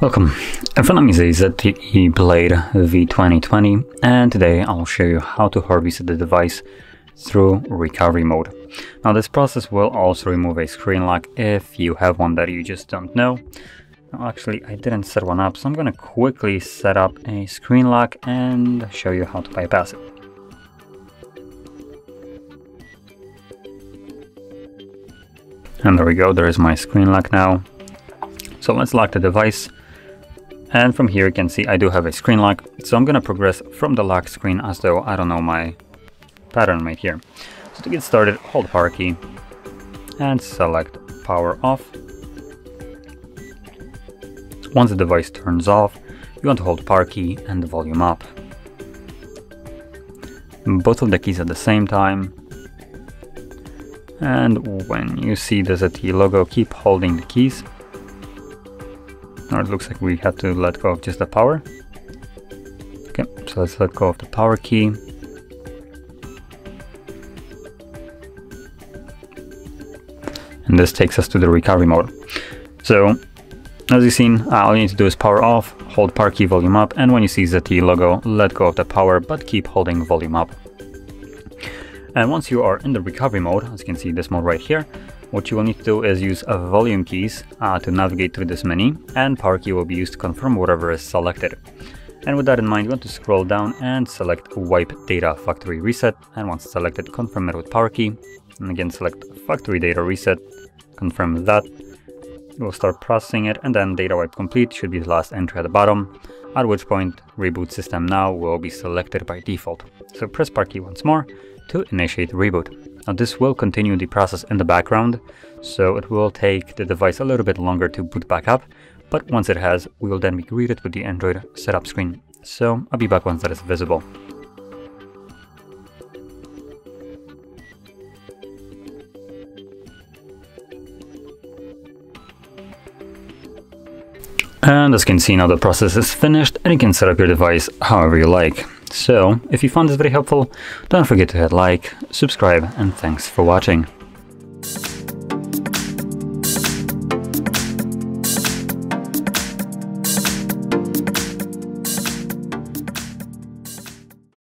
Welcome, in front of me is the ZTE Blade V2020, and today I'll show you how to hard reset the device through recovery mode. Now this process will also remove a screen lock if you have one that you just don't know. Now, actually I didn't set one up, so I'm gonna quickly set up a screen lock and show you how to bypass it. And there we go, there is my screen lock now. So let's lock the device. And from here you can see I do have a screen lock. So I'm gonna progress from the lock screen as though I don't know my pattern right here. So to get started, hold power key and select power off. Once the device turns off, you want to hold power key and volume up. Both of the keys at the same time. And when you see the ZTE logo, keep holding the keys. Now it looks like we had to let go of just the power. Okay, so let's let go of the power key. And this takes us to the recovery mode. So, as you've seen, all you need to do is power off, hold power key, volume up, and when you see ZTE logo, let go of the power, but keep holding volume up. And once you are in the recovery mode, as you can see this mode right here, what you will need to do is use volume keys to navigate through this menu, and power key will be used to confirm whatever is selected. And with that in mind, you want to scroll down and select wipe data factory reset, and once selected, confirm it with power key, and again select factory data reset, confirm that. We'll start processing it, and then data wipe complete should be the last entry at the bottom, at which point reboot system now will be selected by default. So press power key once more to initiate reboot. Now this will continue the process in the background, so it will take the device a little bit longer to boot back up, but once it has, we will then be greeted with the Android setup screen. So I'll be back once that is visible. And as you can see now the process is finished and you can set up your device however you like. So if you found this very helpful, don't forget to hit like, subscribe, and thanks for watching.